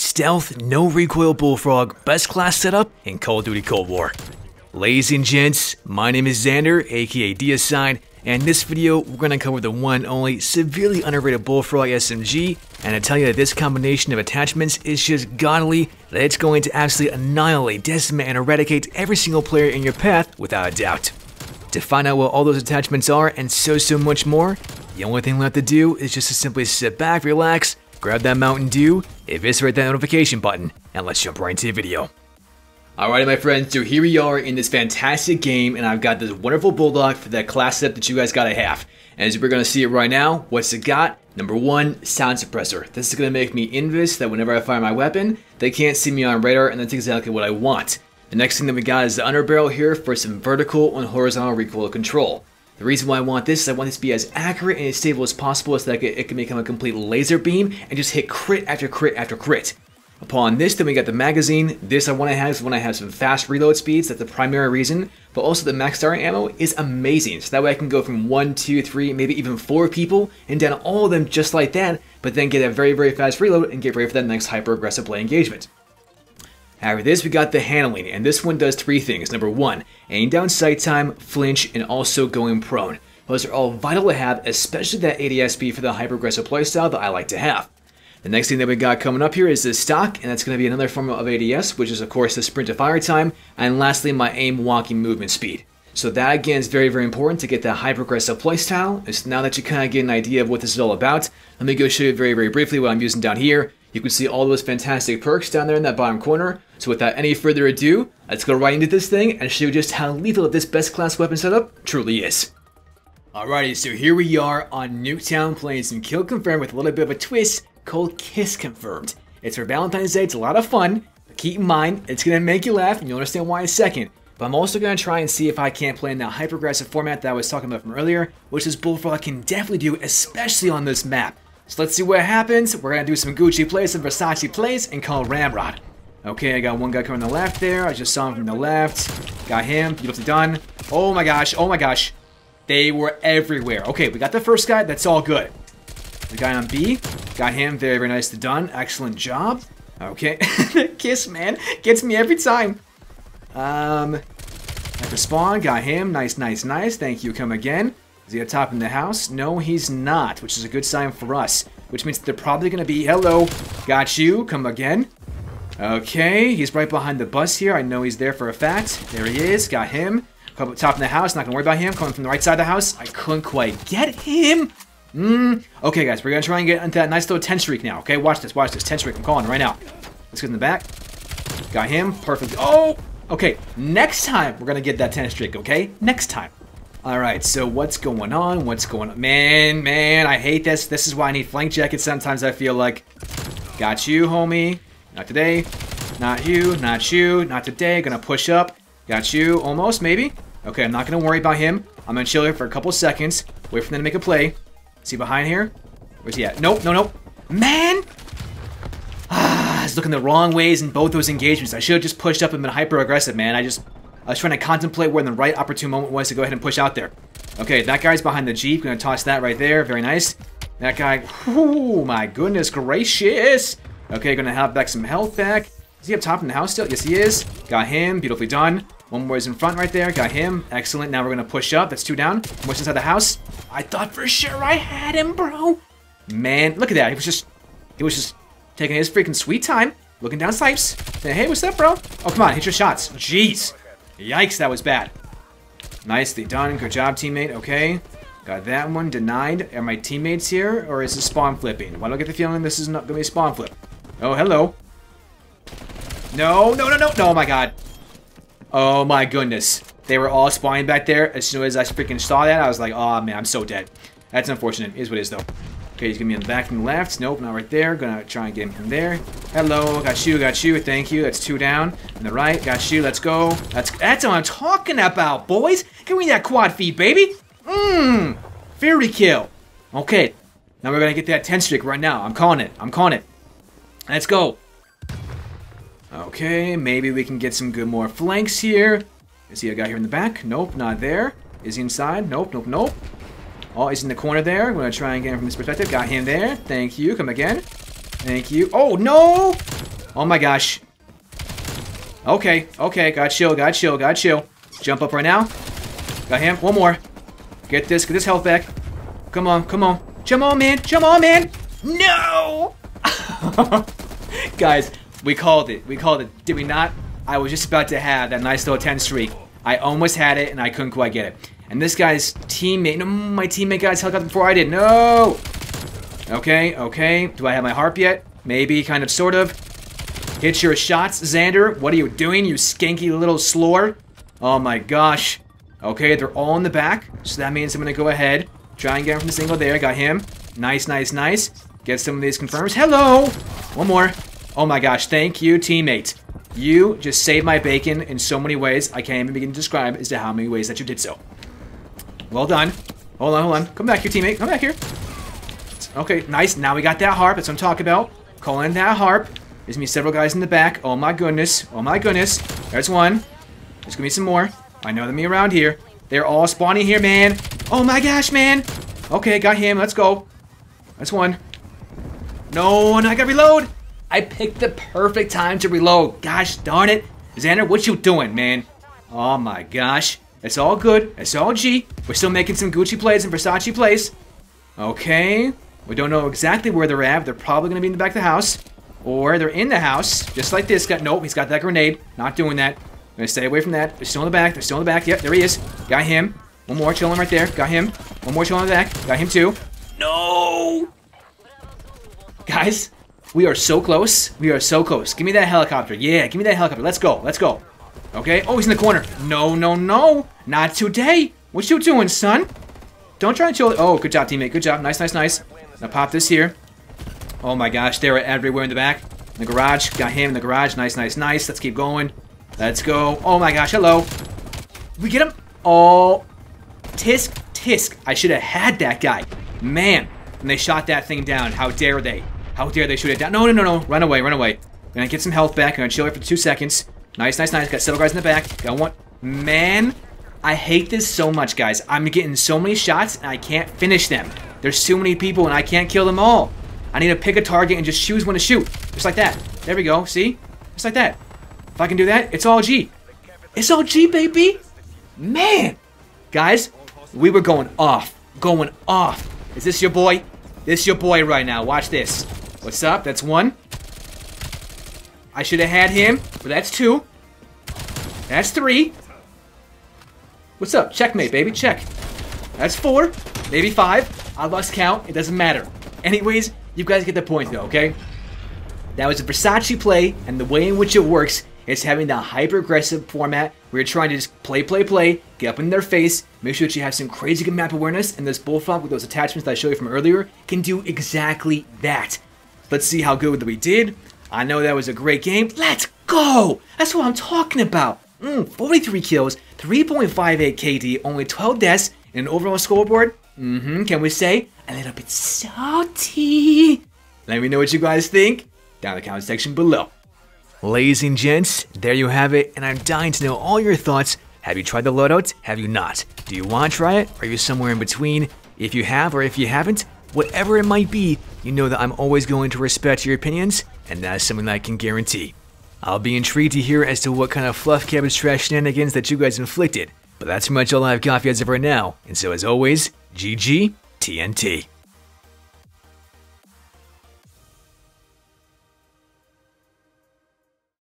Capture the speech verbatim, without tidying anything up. stealth, no recoil Bullfrog, best class setup in Call of Duty Cold War. Ladies and gents, my name is Xander, aka Diaside, and in this video we're going to cover the one and only severely underrated Bullfrog S M G, and I tell you that this combination of attachments is just godly, that it's going to absolutely annihilate, decimate, and eradicate every single player in your path without a doubt. To find out what all those attachments are and so so much more, the only thing left to do is just to simply sit back, relax, grab that Mountain Dew, eviscerate that notification button, and let's jump right into the video. Alrighty my friends, so here we are in this fantastic game, and I've got this wonderful Bulldog for that class setup that you guys gotta have. And as we're gonna see it right now, what's it got? Number one, sound suppressor. This is gonna make me invis that whenever I fire my weapon, they can't see me on radar, and that's exactly what I want. The next thing that we got is the underbarrel here for some vertical and horizontal recoil control. The reason why I want this is I want this to be as accurate and as stable as possible so that it can become a complete laser beam and just hit crit after crit after crit. Upon this, then we got the magazine. This I want to have is when I have some fast reload speeds. That's the primary reason. But also the max starting ammo is amazing. So that way I can go from one, two, three, maybe even four people and down all of them just like that. But then get a very, very fast reload and get ready for that next hyper aggressive play engagement. After this, we got the handling. And this one does three things. Number one, aim down sight time, flinch, and also going prone. Those are all vital to have, especially that A D S B for the hyper aggressive playstyle that I like to have. The next thing that we got coming up here is the stock, and that's going to be another form of A D S, which is of course the sprint to fire time, and lastly my aim, walking, movement speed. So that again is very, very important to get that hyper-aggressive playstyle. And so now that you kind of get an idea of what this is all about, let me go show you very, very briefly what I'm using down here. You can see all those fantastic perks down there in that bottom corner. So without any further ado, let's go right into this thing and show you just how lethal this best class weapon setup truly is. Alrighty, so here we are on Nuketown playing some Kill Confirmed with a little bit of a twist called Kiss Confirmed. It's for Valentine's Day, it's a lot of fun, but keep in mind, it's going to make you laugh and you'll understand why in a second. But I'm also going to try and see if I can't play in that hyper-aggressive format that I was talking about from earlier, which this Bullfrog can definitely do, especially on this map. So let's see what happens. We're going to do some Gucci plays, some Versace plays, and call Ramrod. Okay, I got one guy coming on the left there, I just saw him from the left, got him, beautifully done. Oh my gosh, oh my gosh, they were everywhere. Okay, we got the first guy, that's all good. The guy on B, got him, very, very nicely done, excellent job. Okay, Kiss, man, gets me every time. Um, after spawn, got him, nice, nice, nice, thank you, come again. Is he up top in the house? No, he's not, which is a good sign for us, which means they're probably gonna be, hello, got you, come again. Okay, he's right behind the bus here, I know he's there for a fact. There he is, got him. Come up top of the house, not gonna worry about him, coming from the right side of the house, I couldn't quite get him. Mm. Okay guys, we're gonna try and get into that nice little ten streak now, okay? Watch this, watch this, ten streak, I'm calling right now. Let's get in the back. Got him, perfect. Oh! Okay, next time we're gonna get that ten streak, okay? Next time. Alright, so what's going on, what's going on? Man, man, I hate this. This is why I need flank jackets sometimes, I feel like. Got you, homie. Not today. Not you, not you, not today. Gonna push up. Got you, almost, maybe. Okay, I'm not gonna worry about him. I'm gonna chill here for a couple seconds. Wait for them to make a play. Is he behind here? Where's he at? Nope, no, nope. Man! Ah, I was looking the wrong ways in both those engagements. I should have just pushed up and been hyper-aggressive, man. I just, I was trying to contemplate where the right opportune moment was to go ahead and push out there. Okay, that guy's behind the Jeep. Gonna toss that right there. Very nice. That guy, oh my goodness gracious. Okay, gonna have back some health back. Is he up top in the house still? Yes, he is. Got him. Beautifully done. One more is in front right there. Got him. Excellent. Now we're going to push up. That's two down. More inside the house. I thought for sure I had him, bro. Man, look at that. He was just he was just taking his freaking sweet time. Looking down snipes. Saying, hey, what's up, bro? Oh, come on. Hit your shots. Jeez. Yikes, that was bad. Nicely done. Good job, teammate. Okay. Got that one denied. Are my teammates here? Or is this spawn flipping? Why do I get the feeling this is not going to be a spawn flip? Oh, hello. No, no, no, no. No, oh, my God. Oh my goodness. They were all spawning back there. As soon as I freaking saw that, I was like, oh man, I'm so dead. That's unfortunate. It is what it is though. Okay, he's gonna be on the back and left. Nope, not right there. Gonna try and get him from there. Hello, got you, got you. Thank you. That's two down. On the right, got you. Let's go. That's that's what I'm talking about, boys. Give me that quad feed, baby. Mmm. Fairy kill. Okay. Now we're gonna get that ten streak right now. I'm calling it. I'm calling it. Let's go. Okay, maybe we can get some good more flanks here. Is he a guy here in the back? Nope, not there. Is he inside? Nope, nope, nope. Oh, he's in the corner there. I'm gonna try and get him from this perspective. Got him there. Thank you. Come again. Thank you. Oh, no! Oh my gosh. Okay, okay, got chill, got chill, got chill. Jump up right now. Got him. One more. Get this, get this health back. Come on, come on. Come on, man. Come on, man. No! Guys, we called it. We called it. Did we not? I was just about to have that nice little ten streak. I almost had it, and I couldn't quite get it. And this guy's teammate. No, my teammate got his helicopter before I did. No! Okay, okay. Do I have my harp yet? Maybe, kind of, sort of. Hit your shots, Xander. What are you doing, you skanky little slore? Oh my gosh. Okay, they're all in the back. So that means I'm going to go ahead. Try and get him from the single there. Got him. Nice, nice, nice. Get some of these confirms. Hello! One more. Oh my gosh. Thank you, teammate. You just saved my bacon in so many ways. I can't even begin to describe as to how many ways that you did so. Well done. Hold on, hold on. Come back here, teammate. Come back here. Okay, nice. Now we got that harp. That's what I'm talking about. Call in that harp. There's gonna be several guys in the back. Oh my goodness. Oh my goodness. There's one. There's gonna be some more. I know them around here. They're all spawning here, man. Oh my gosh, man. Okay, got him. Let's go. That's one. No, and I gotta reload. I picked the perfect time to reload. Gosh darn it. Xander, what you doing, man? Oh my gosh. It's all good. It's all G. We're still making some Gucci plays and Versace plays. Okay. We don't know exactly where they're at. They're probably gonna be in the back of the house. Or they're in the house, just like this guy. Nope, he's got that grenade. Not doing that. I'm gonna stay away from that. They're still in the back. They're still in the back. Yep, there he is. Got him. One more chilling right there. Got him. One more chilling in the back. Got him too. No! Guys, we are so close. We are so close. Give me that helicopter. Yeah, give me that helicopter. Let's go. Let's go. Okay. Oh, he's in the corner. No, no, no. Not today. What you doing, son? Don't try and chill. Oh, good job, teammate. Good job. Nice, nice, nice. Now pop this here. Oh my gosh, they were everywhere in the back. In the garage, got him in the garage. Nice, nice, nice. Let's keep going. Let's go. Oh my gosh, hello. We get him. Oh, tisk, tisk. I should have had that guy. Man, and they shot that thing down. How dare they? How dare they shoot it down? No, no, no, no. Run away, run away. I'm gonna get some health back. I'm gonna chill here for two seconds. Nice, nice, nice. Got several guys in the back. Got one. Man, I hate this so much, guys. I'm getting so many shots and I can't finish them. There's too many people and I can't kill them all. I need to pick a target and just choose when to shoot. Just like that. There we go. See? Just like that. If I can do that, it's all G. It's all G, baby. Man. Guys, we were going off. Going off. Is this your boy? This your boy right now. Watch this. What's up? That's one. I should have had him. But that's two. That's three. What's up? Checkmate, baby. Check. That's four. Maybe five. I lost count. It doesn't matter. Anyways, you guys get the point though, okay? That was a Versace play, and the way in which it works is having the hyper-aggressive format where you're trying to just play, play, play, get up in their face, make sure that you have some crazy good map awareness, and this Bullfrog with those attachments that I showed you from earlier can do exactly that. Let's see how good we did. I know that was a great game. Let's go! That's what I'm talking about. Mm, forty-three kills, three point five eight K D, only twelve deaths, and an overall scoreboard. Mm-hmm, can we say? A little bit salty. Let me know what you guys think down in the comment section below. Ladies and gents, there you have it, and I'm dying to know all your thoughts. Have you tried the loadout? Have you not? Do you want to try it? Are you somewhere in between? If you have or if you haven't, whatever it might be, you know that I'm always going to respect your opinions, and that's something that I can guarantee. I'll be intrigued to hear as to what kind of fluff cabbage trash shenanigans that you guys inflicted, but that's pretty much all I've got for you as of right now, and so as always, G G T N T.